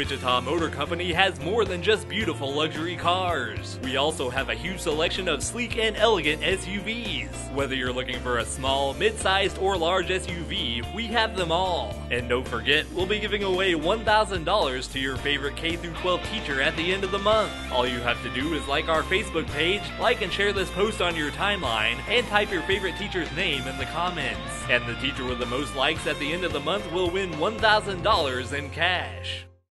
Wichita Motor Company has more than just beautiful luxury cars. We also have a huge selection of sleek and elegant SUVs. Whether you're looking for a small, mid-sized, or large SUV, we have them all. And don't forget, we'll be giving away $1,000 to your favorite K-12 teacher at the end of the month. All you have to do is like our Facebook page, like and share this post on your timeline, and type your favorite teacher's name in the comments. And the teacher with the most likes at the end of the month will win $1,000 in cash.